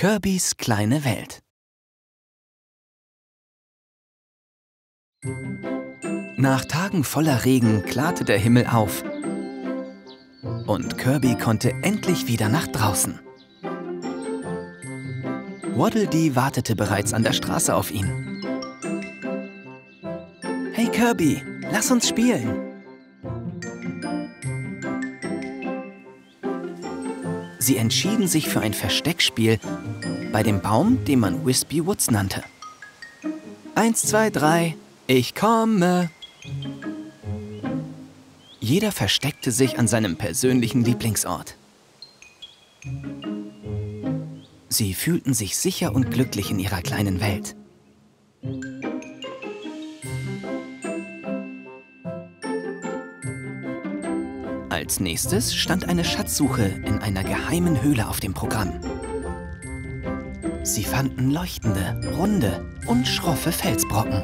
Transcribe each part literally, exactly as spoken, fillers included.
Kirbys kleine Welt. Nach Tagen voller Regen klarte der Himmel auf und Kirby konnte endlich wieder nach draußen. Waddle Dee wartete bereits an der Straße auf ihn. Hey Kirby, lass uns spielen! Sie entschieden sich für ein Versteckspiel bei dem Baum, den man Whispy Woods nannte. Eins, zwei, drei, ich komme! Jeder versteckte sich an seinem persönlichen Lieblingsort. Sie fühlten sich sicher und glücklich in ihrer kleinen Welt. Als nächstes stand eine Schatzsuche in einer geheimen Höhle auf dem Programm. Sie fanden leuchtende, runde und schroffe Felsbrocken.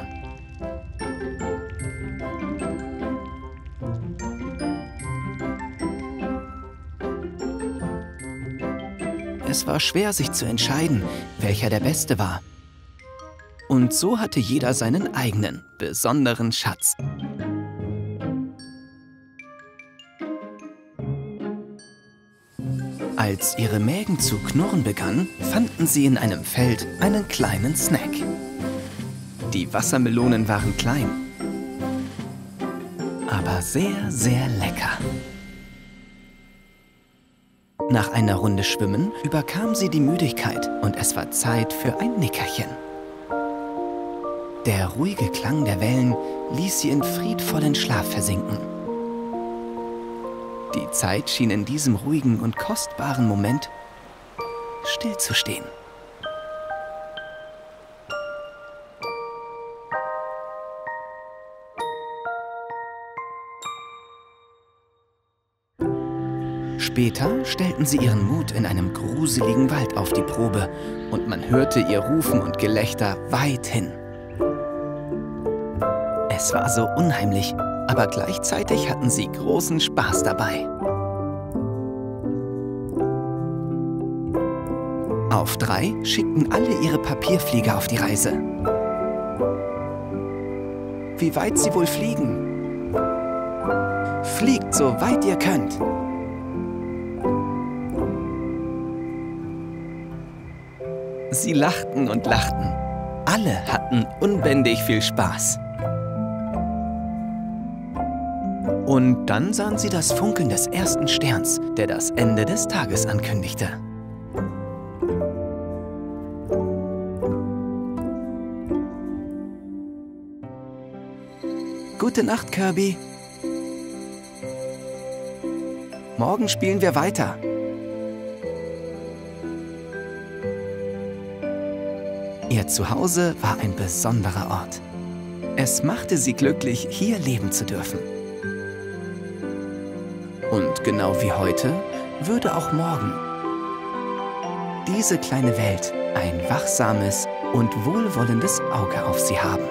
Es war schwer, sich zu entscheiden, welcher der beste war. Und so hatte jeder seinen eigenen, besonderen Schatz. Als ihre Mägen zu knurren begannen, fanden sie in einem Feld einen kleinen Snack. Die Wassermelonen waren klein, aber sehr, sehr lecker. Nach einer Runde Schwimmen überkam sie die Müdigkeit und es war Zeit für ein Nickerchen. Der ruhige Klang der Wellen ließ sie in friedvollen Schlaf versinken. Die Zeit schien in diesem ruhigen und kostbaren Moment stillzustehen. Später stellten sie ihren Mut in einem gruseligen Wald auf die Probe und man hörte ihr Rufen und Gelächter weithin. Es war so unheimlich, aber gleichzeitig hatten sie großen Spaß dabei. Auf drei schickten alle ihre Papierflieger auf die Reise. Wie weit sie wohl fliegen? Fliegt so weit ihr könnt! Sie lachten und lachten. Alle hatten unbändig viel Spaß. Und dann sahen sie das Funkeln des ersten Sterns, der das Ende des Tages ankündigte. Gute Nacht, Kirby. Morgen spielen wir weiter. Ihr Zuhause war ein besonderer Ort. Es machte sie glücklich, hier leben zu dürfen. Und genau wie heute würde auch morgen diese kleine Welt ein wachsames und wohlwollendes Auge auf sie haben.